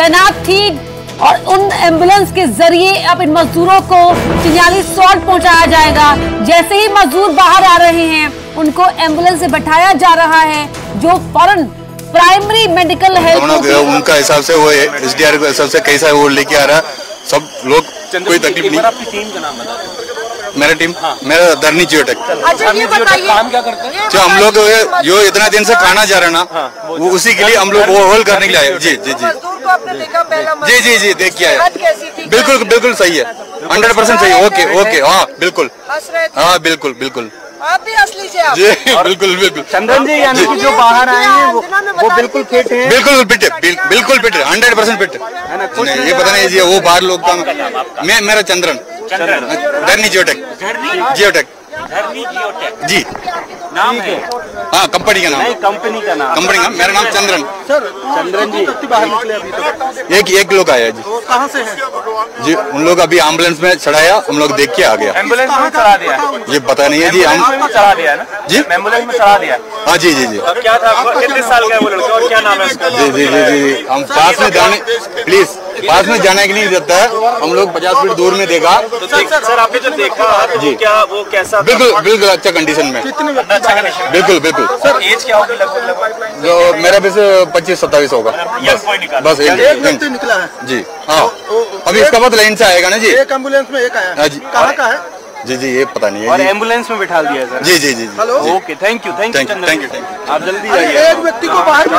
तैनात थी और उन एम्बुलेंस के जरिए अब इन मजदूरों को चिन्यालीसौड़ पहुंचाया जाएगा। जैसे ही मजदूर बाहर आ रहे हैं उनको एम्बुलेंस से बैठाया जा रहा है, जो फॉरन प्राइमरी मेडिकल उनका हिसाब से वो एसडीआरएफ के हिसाब से कैसा वो लेके आ रहा सब लोग, कोई तकलीफ नहीं। आपकी टीम का नाम बताओ। मेरा टीम मेरा धरनी जियो टेक। अच्छा ये बताइए काम क्या करते हैं? जो हम लोग जो इतना दिन से खाना जा रहा ना वो उसी के लिए हम लोग होल्ड करने के लिए आए। जी जी जी जी जी जी देखिए बिल्कुल बिल्कुल सही है, 100% सही। ओके ओके हाँ बिल्कुल, हाँ बिल्कुल बिल्कुल आप भी असली जी बिल्कुल बिल्कुल। चंद्रन जी यानी कि जो बाहर आए हैं वो बिल्कुल फिट हैं, बिल्कुल फिट है, बिल्कुल फिट है, 100% फिट है ना। ये पता नहीं जी वो बाहर लोग का। मैं मेरा चंद्रन धरनी जियोटेक जी नाम है। हाँ कंपनी का नाम, नहीं कंपनी का नाम, कंपनी का मेरा नाम चंद्रन। सर चंद्रन जी बाहर निकले अभी तो एक लोग आया जी। कहाँ से है जी? उन लोग अभी एम्बुलेंस में चढ़ाया, हम लोग देख के आ गया। एम्बुलेंस में चढ़ा दिया ये पता नहीं है जी, हम चढ़ा दिया है ना जी, एम्बुलेंस में चढ़ा दिया। हाँ जी जी जी। क्या था कितने साल का वो लड़का और क्या नाम है उसका? जी जी जी जी हम पास में जाने प्लीज पास में जाने के लिए देता है, हम लोग 50 फीट दूर में देखा। सर आपने जो देखा जी क्या वो कैसा? बिल्कुल बिल्कुल अच्छा कंडीशन में, बिल्कुल बिल्कुल। सर एज क्या होगी लगभग? जो मेरा वैसे 25-27 होगा बस। एक निकला है जी हाँ, अभी इसका बाद लाइन से आएगा ना जी। एक एम्बुलेंस में एक आया जी, कहाँ का है जी जी ये पता नहीं है। और एम्बुलेंस में बिठा दिया सर। जी जी जी hello okay thank you thank you thank you. आप जल्दी आइए। एक व्यक्ति को बाहर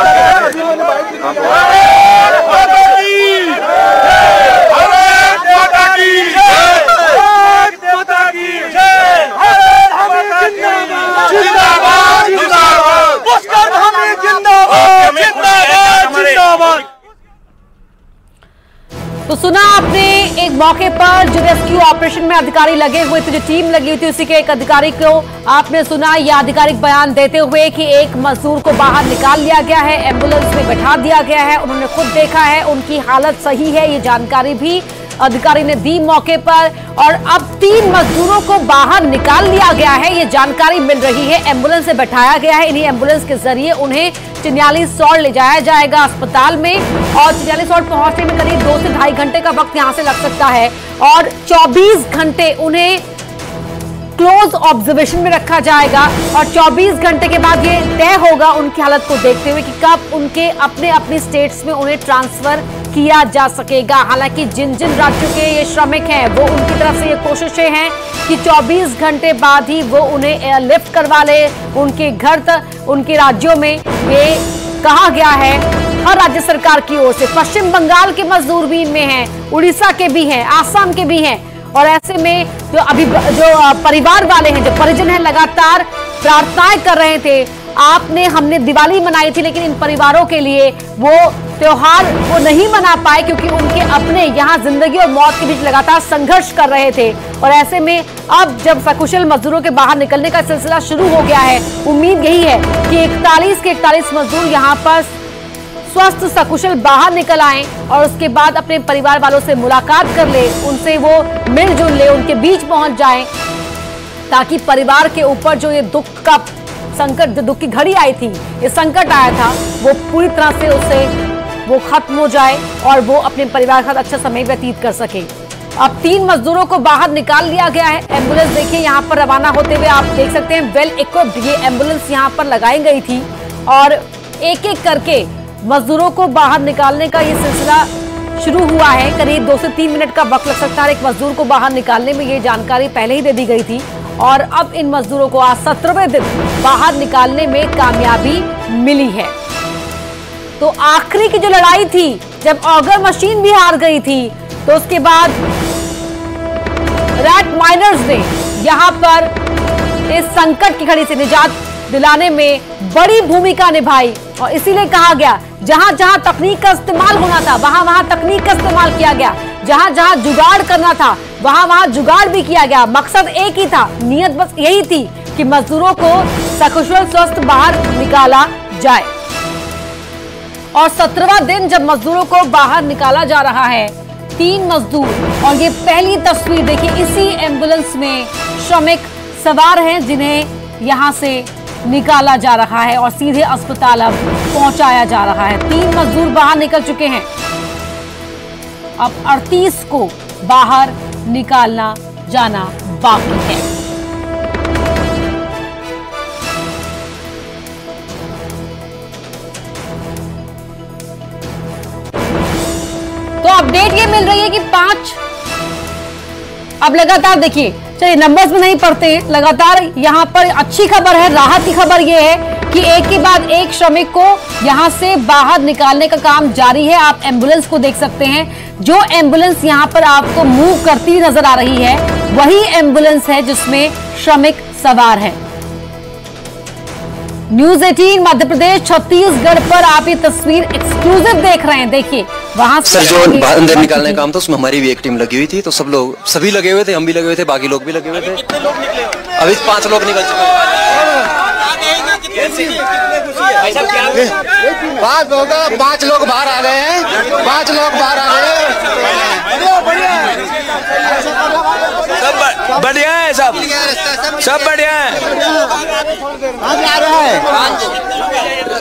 तो सुना आपने एक मौके पर जो रेस्क्यू ऑपरेशन में अधिकारी लगे हुए थे, जो टीम लगी हुई थी उसी के एक अधिकारी को आपने सुना यह आधिकारिक बयान देते हुए कि एक मजदूर को बाहर निकाल लिया गया है, एम्बुलेंस में बैठा दिया गया है। उन्होंने खुद देखा है, उनकी हालत सही है, ये जानकारी भी अधिकारी ने दी मौके पर। और अब 3 मजदूरों को बाहर निकाल लिया गया है, ये जानकारी मिल रही है। एम्बुलेंस से बैठाया गया है, इन्हीं एम्बुलेंस के जरिए उन्हें चिन्यालीसौड़ ले जाया जाएगा अस्पताल में। और चिन्यालीसौड़ पहुंचने में करीब 2 से ढाई घंटे का वक्त यहां से लग सकता है। और 24 घंटे उन्हें क्लोज ऑब्जर्वेशन में रखा जाएगा और 24 घंटे के बाद ये तय होगा उनकी हालत को देखते हुए कि कब उनके अपने अपने स्टेट्स में उन्हें ट्रांसफर किया जा सकेगा। हालांकि जिन जिन राज्यों के ये श्रमिक हैं वो उनकी तरफ से ये कोशिशें हैं कि 24 घंटे बाद ही वो उन्हें एयरलिफ्ट करवा ले उनके घर तक, उनके राज्यों में। ये कहा गया है हर राज्य सरकार की ओर से। पश्चिम बंगाल के मजदूर भी इनमें हैं, उड़ीसा के भी हैं, आसाम के भी हैं। और ऐसे में जो अभी जो परिवार वाले हैं, जो परिजन हैं, लगातार प्रार्थनाएं कर रहे थे। आपने हमने दिवाली मनाई थी लेकिन इन परिवारों के लिए वो त्योहार वो नहीं मना पाए क्योंकि उनके अपने यहाँ जिंदगी और मौत के बीच लगातार संघर्ष कर रहे थे। और ऐसे में अब जब सकुशल मजदूरों के बाहर निकलने का सिलसिला शुरू हो गया है, उम्मीद यही है कि 41 के 41 मजदूर यहाँ पर स्वस्थ सकुशल बाहर निकल आए और उसके बाद अपने परिवार वालों से मुलाकात कर ले, उनसे वो मिलजुल ले, उनके बीच पहुंच जाए ताकि परिवार के ऊपर जो ये दुख का संकट, जो दुख की घड़ी आई थी, ये संकट आया था, वो पूरी तरह से उससे वो खत्म हो जाए और वो अपने परिवार के साथ अच्छा समय व्यतीत कर सके। अब 3 मजदूरों को बाहर निकाल लिया गया है। एम्बुलेंस देखिए यहाँ पर रवाना होते हुए आप देख सकते हैं, वेल इक्विप्ड ये एम्बुलेंस यहाँ पर लगाई गई थी। और एक एक करके मजदूरों को बाहर निकालने का ये सिलसिला शुरू हुआ है। करीब 2 से 3 मिनट का वक्त लग सकता है एक मजदूर को बाहर निकालने में, ये जानकारी पहले ही दे दी गई थी। और अब इन मजदूरों को आज 17वें दिन बाहर निकालने में कामयाबी मिली है। तो आखिरी की जो लड़ाई थी जब ऑगर मशीन भी हार गई थी, तो उसके बाद रैट माइनर्स ने यहाँ पर इस संकट की घड़ी से निजात दिलाने में बड़ी भूमिका निभाई। और इसीलिए कहा गया जहां जहां तकनीक का इस्तेमाल होना था वहां वहां तकनीक का इस्तेमाल किया गया, जहां जहां जुगाड़ करना था वहां वहां जुगाड़ भी किया गया। मकसद एक ही था, नीयत बस यही थी कि मजदूरों को सकुशल स्वस्थ बाहर निकाला जाए। और 17वां दिन जब मजदूरों को बाहर निकाला जा रहा है, 3 मजदूर, और ये पहली तस्वीर देखिए इसी एम्बुलेंस में श्रमिक सवार हैं जिन्हें यहाँ से निकाला जा रहा है और सीधे अस्पताल अब पहुंचाया जा रहा है। 3 मजदूर बाहर निकल चुके हैं अब 38 को बाहर निकालना जाना बाकी है। तो अपडेट ये मिल रही है कि 5 अब लगातार, देखिए चलिए नंबर्स में नहीं पढ़ते, लगातार यहाँ पर अच्छी खबर है, राहत की खबर ये है कि एक के बाद एक श्रमिक को यहां से बाहर निकालने का काम जारी है। आप एम्बुलेंस को देख सकते हैं, जो एम्बुलेंस यहां पर आपको मूव करती नजर आ रही है वही एम्बुलेंस है जिसमें श्रमिक सवार है। न्यूज 18 मध्य प्रदेश छत्तीसगढ़ पर आप ये तस्वीर एक्सक्लूसिव देख रहे हैं। देखिए वहाँ सर जो अंदर निकालने का काम था उसमें हमारी भी एक टीम लगी हुई थी, तो सब लोग सभी लगे हुए थे, हम भी लगे हुए थे, बाकी लोग भी लगे हुए थे। अभी 5 लोग निकल चुके हैं। पाँच लोग बाहर आ गए हैं, 5 लोग बाहर आ गए हैं। बढ़िया है, सब बढ़िया है।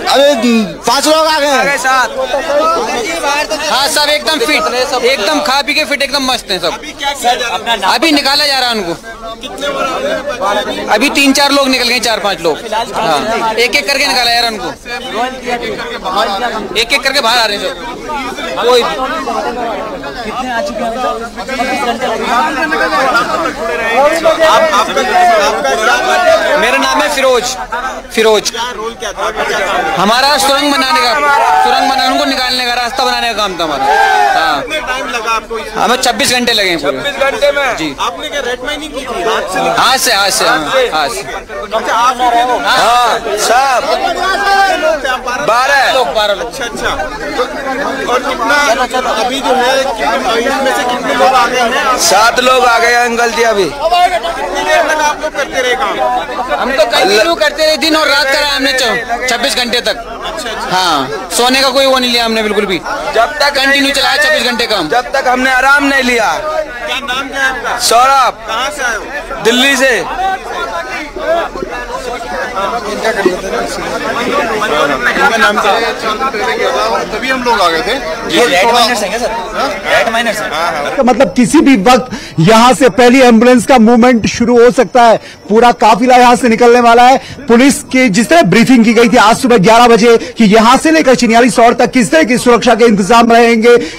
अभी 5 लोग आ गए हैं साथ। हाँ सब एकदम फिट, एकदम खा पी के फिट, एकदम मस्त है सब। अभी निकाला जा रहा है उनको। अभी 3-4 लोग निकल गए, 4-5 लोग। हाँ एक-एक करके निकाला यार उनको, एक-एक करके बाहर आ रहे हैं। कोई कितने आ चुके हैं? मेरा नाम है फिरोज। हमारा सुरंग बनाने का, सुरंग बनाने उनको निकालने का, रास्ता बनाने का काम था हमारा। हाँ हमें 26 घंटे लगे हैं। 26 घंटे में जी आपने क्या रेट माइनिंग की थी? हाथ से। हाँ सब 12 लोग। अच्छा और कितना अभी जो है इसमें से कितने लोग आ गए हैं? 7 लोग आ गए अंकल जी। अभी कितनी देर तक आप लोग करते रहे काम? हम तो कंटिन्यू करते रहे, दिन और रात कराया हमने 26 घंटे तक। हाँ सोने का कोई वो नहीं लिया हमने बिल्कुल भी, जब तक कंटिन्यू चलाया 26 घंटे काम, जब तक हमने आराम नहीं लिया। क्या नाम है आपका? सौरभ। कहाँ से आए हो? दिल्ली से। इनका नाम क्या है? तभी हम लोग आ गए थे। ये रैट माइनर्स हैं क्या सर? रैट माइनर्स हैं। मतलब किसी भी वक्त यहाँ से पहली एम्बुलेंस का मूवमेंट शुरू हो सकता है। पूरा काफिला यहाँ से निकलने वाला है। पुलिस की जिस तरह ब्रीफिंग की गई थी आज सुबह 11 बजे कि यहाँ से लेकर चिन्यालीसौड़ तक किस तरह की सुरक्षा के इंतजाम रहेंगे।